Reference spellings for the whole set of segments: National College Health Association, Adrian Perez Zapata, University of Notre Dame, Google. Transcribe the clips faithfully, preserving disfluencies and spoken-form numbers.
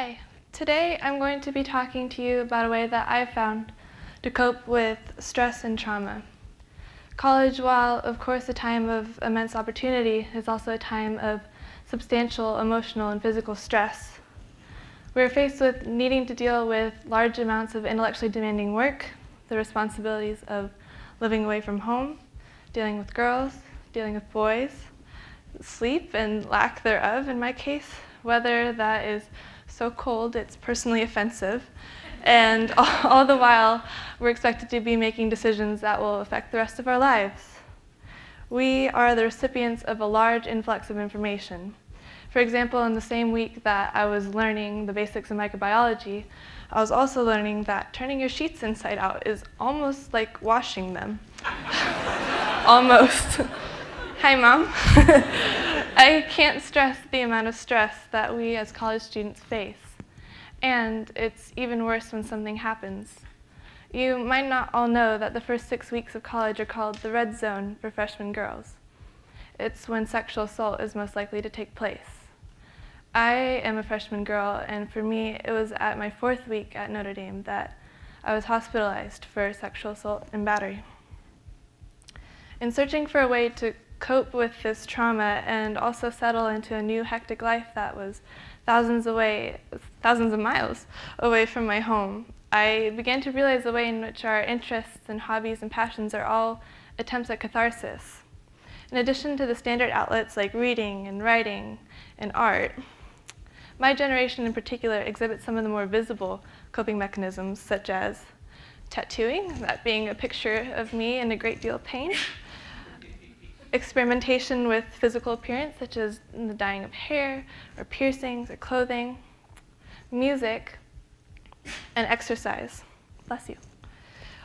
Hi, today I'm going to be talking to you about a way that I've found to cope with stress and trauma. College, while of course a time of immense opportunity, is also a time of substantial emotional and physical stress. We're faced with needing to deal with large amounts of intellectually demanding work, the responsibilities of living away from home, dealing with girls, dealing with boys, sleep and lack thereof in my case, weather that is so cold it's personally offensive, and all, all the while we're expected to be making decisions that will affect the rest of our lives. We are the recipients of a large influx of information. For example, in the same week that I was learning the basics of microbiology, I was also learning that turning your sheets inside out is almost like washing them. Almost. Hi, Mom. I can't stress the amount of stress that we as college students face. And it's even worse when something happens. You might not all know that the first six weeks of college are called the red zone for freshman girls. It's when sexual assault is most likely to take place. I am a freshman girl, and for me, it was at my fourth week at Notre Dame that I was hospitalized for sexual assault and battery. In searching for a way to cope with this trauma and also settle into a new hectic life that was thousands away, thousands of miles away from my home, I began to realize the way in which our interests and hobbies and passions are all attempts at catharsis. In addition to the standard outlets like reading and writing and art, my generation in particular exhibits some of the more visible coping mechanisms, such as tattooing, that being a picture of me in a great deal of pain, experimentation with physical appearance, such as the dyeing of hair, or piercings, or clothing, music, and exercise. Bless you.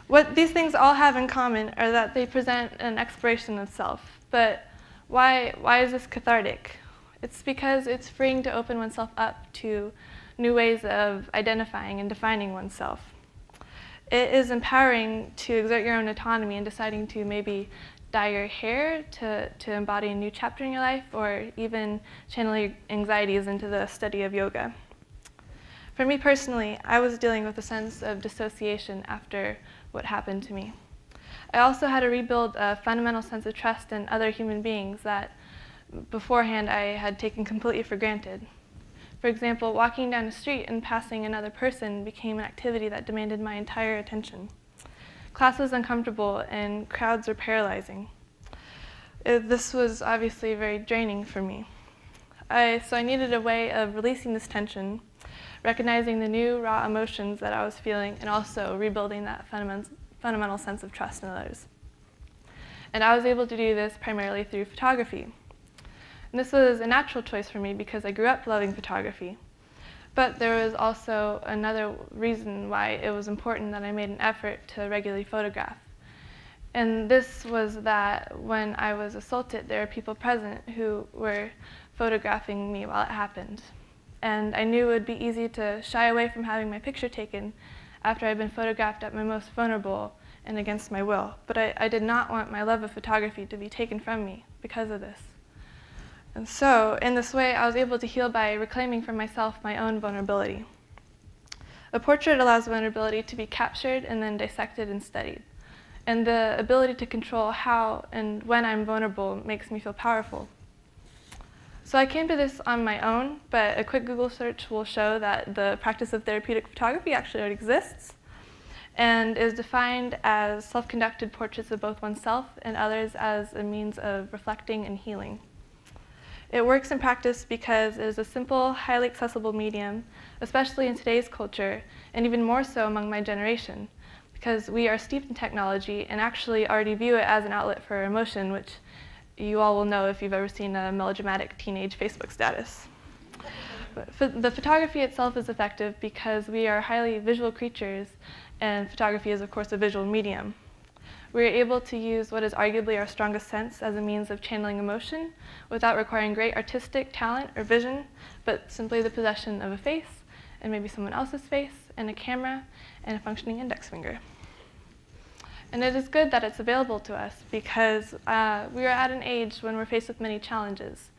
What these things all have in common are that they present an exploration of self. But why, why is this cathartic? It's because it's freeing to open oneself up to new ways of identifying and defining oneself. It is empowering to exert your own autonomy in deciding to maybe dye your hair to, to embody a new chapter in your life, or even channel your anxieties into the study of yoga. For me personally, I was dealing with a sense of dissociation after what happened to me. I also had to rebuild a fundamental sense of trust in other human beings that beforehand I had taken completely for granted. For example, walking down the street and passing another person became an activity that demanded my entire attention. Class was uncomfortable and crowds were paralyzing. This was obviously very draining for me. I, so I needed a way of releasing this tension, recognizing the new raw emotions that I was feeling, and also rebuilding that fundament, fundamental sense of trust in others. And I was able to do this primarily through photography. And this was a natural choice for me because I grew up loving photography. But there was also another reason why it was important that I made an effort to regularly photograph. And this was that when I was assaulted, there were people present who were photographing me while it happened. And I knew it would be easy to shy away from having my picture taken after I'd been photographed at my most vulnerable and against my will. But I, I did not want my love of photography to be taken from me because of this. And so, in this way, I was able to heal by reclaiming for myself my own vulnerability. A portrait allows vulnerability to be captured and then dissected and studied. And the ability to control how and when I'm vulnerable makes me feel powerful. So I came to this on my own, but a quick Google search will show that the practice of therapeutic photography actually exists and is defined as self-conducted portraits of both oneself and others as a means of reflecting and healing. It works in practice because it is a simple, highly accessible medium, especially in today's culture, and even more so among my generation, because we are steeped in technology and actually already view it as an outlet for emotion, which you all will know if you've ever seen a melodramatic teenage Facebook status. But the photography itself is effective because we are highly visual creatures, and photography is, of course, a visual medium. We are able to use what is arguably our strongest sense as a means of channeling emotion without requiring great artistic talent or vision, but simply the possession of a face, and maybe someone else's face, and a camera, and a functioning index finger. And it is good that it's available to us because uh, we are at an age when we're faced with many challenges.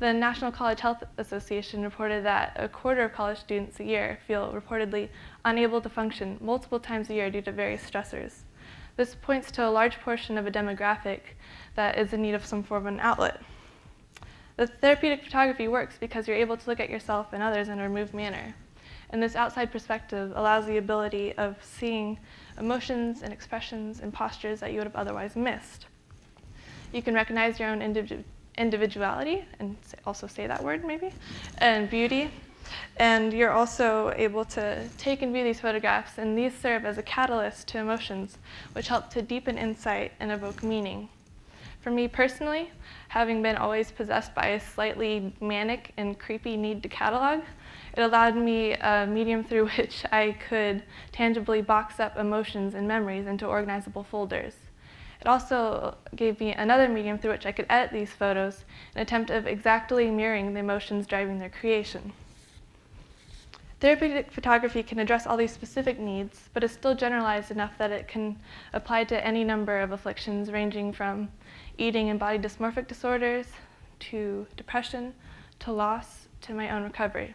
The National College Health Association reported that a quarter of college students a year feel reportedly unable to function multiple times a year due to various stressors. This points to a large portion of a demographic that is in need of some form of an outlet. The therapeutic photography works because you're able to look at yourself and others in a removed manner. And this outside perspective allows the ability of seeing emotions and expressions and postures that you would have otherwise missed. You can recognize your own individu individuality, and also say that word maybe, and beauty. And you're also able to take and view these photographs, and these serve as a catalyst to emotions, which help to deepen insight and evoke meaning. For me personally, having been always possessed by a slightly manic and creepy need to catalog, it allowed me a medium through which I could tangibly box up emotions and memories into organizable folders. It also gave me another medium through which I could edit these photos, an attempt of exactly mirroring the emotions driving their creation. Therapeutic photography can address all these specific needs, but is still generalized enough that it can apply to any number of afflictions, ranging from eating and body dysmorphic disorders, to depression, to loss, to my own recovery.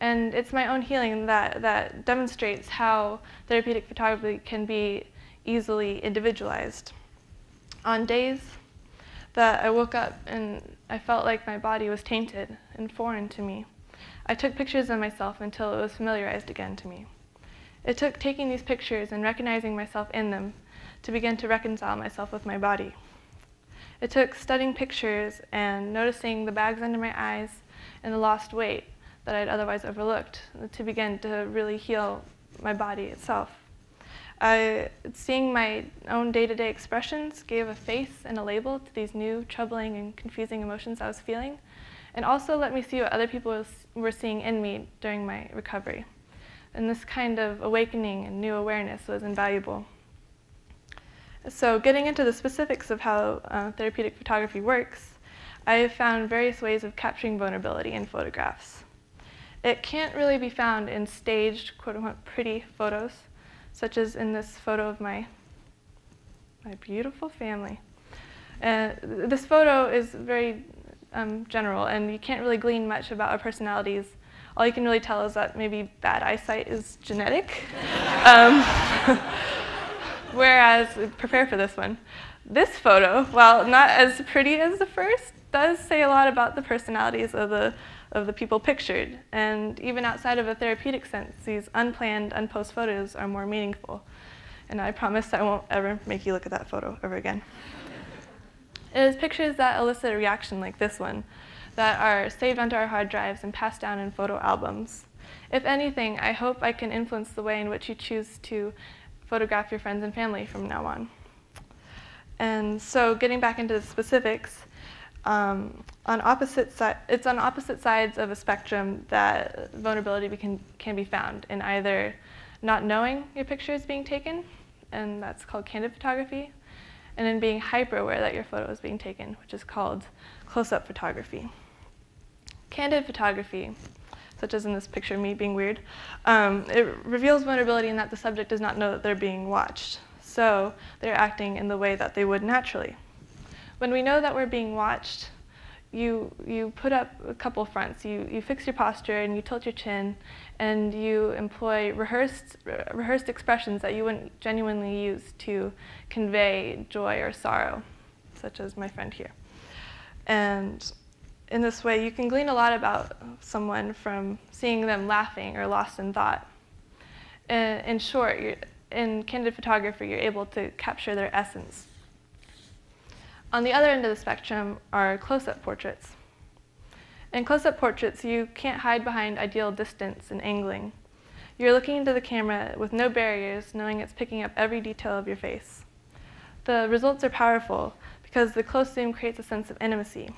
And it's my own healing that, that demonstrates how therapeutic photography can be easily individualized. On days that I woke up and I felt like my body was tainted and foreign to me, I took pictures of myself until it was familiarized again to me. It took taking these pictures and recognizing myself in them to begin to reconcile myself with my body. It took studying pictures and noticing the bags under my eyes and the lost weight that I'd otherwise overlooked to begin to really heal my body itself. Uh, seeing my own day-to-day expressions gave a face and a label to these new, troubling, and confusing emotions I was feeling, and also let me see what other people was, were seeing in me during my recovery. And this kind of awakening and new awareness was invaluable. So getting into the specifics of how uh, therapeutic photography works, I have found various ways of capturing vulnerability in photographs. It can't really be found in staged, quote-unquote, pretty photos, such as in this photo of my, my beautiful family. Uh, this photo is very um, general, and you can't really glean much about our personalities. All you can really tell is that maybe bad eyesight is genetic. um, whereas, prepare for this one. This photo, while not as pretty as the first, does say a lot about the personalities of the, of the people pictured. And even outside of a therapeutic sense, these unplanned, unposed photos are more meaningful. And I promise I won't ever make you look at that photo ever again. It is pictures that elicit a reaction like this one that are saved onto our hard drives and passed down in photo albums. If anything, I hope I can influence the way in which you choose to photograph your friends and family from now on. And so getting back into the specifics, Um, on opposite si it's on opposite sides of a spectrum that vulnerability can, can be found in either not knowing your picture is being taken, and that's called candid photography, and in being hyper-aware that your photo is being taken, which is called close-up photography. Candid photography, such as in this picture of me being weird, um, it reveals vulnerability in that the subject does not know that they're being watched, so they're acting in the way that they would naturally. When we know that we're being watched, you, you put up a couple fronts. You, you fix your posture and you tilt your chin, and you employ rehearsed, re rehearsed expressions that you wouldn't genuinely use to convey joy or sorrow, such as my friend here. And in this way, you can glean a lot about someone from seeing them laughing or lost in thought. In, in short, you're, in candid photography, you're able to capture their essence. On the other end of the spectrum are close-up portraits. In close-up portraits, you can't hide behind ideal distance and angling. You're looking into the camera with no barriers, knowing it's picking up every detail of your face. The results are powerful because the close zoom creates a sense of intimacy.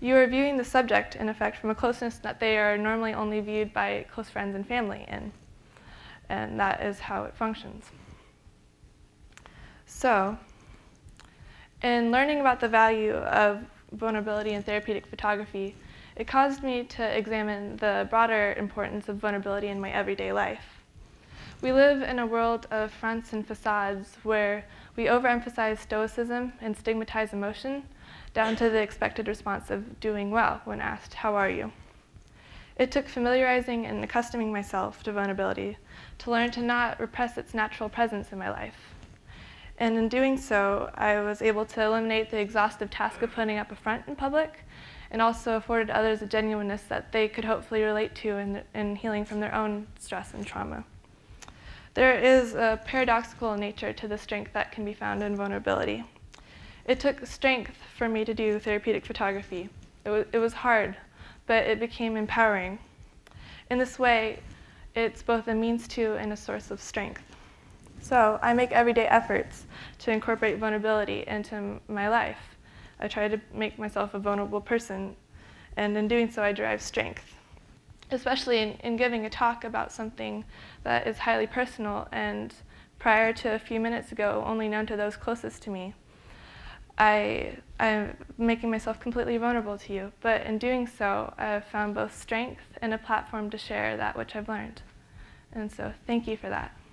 You are viewing the subject, in effect, from a closeness that they are normally only viewed by close friends and family in. And that is how it functions. So, in learning about the value of vulnerability in therapeutic photography, it caused me to examine the broader importance of vulnerability in my everyday life. We live in a world of fronts and facades where we overemphasize stoicism and stigmatize emotion down to the expected response of doing well when asked, "How are you?" It took familiarizing and accustoming myself to vulnerability to learn to not repress its natural presence in my life. And in doing so, I was able to eliminate the exhaustive task of putting up a front in public and also afforded others a genuineness that they could hopefully relate to in, in healing from their own stress and trauma. There is a paradoxical nature to the strength that can be found in vulnerability. It took strength for me to do therapeutic photography. It was, it was hard, but it became empowering. In this way, it's both a means to and a source of strength. So I make everyday efforts to incorporate vulnerability into my life. I try to make myself a vulnerable person, and in doing so, I derive strength. Especially in, in giving a talk about something that is highly personal and prior to a few minutes ago only known to those closest to me. I, I'm making myself completely vulnerable to you, but in doing so, I've found both strength and a platform to share that which I've learned. And so thank you for that.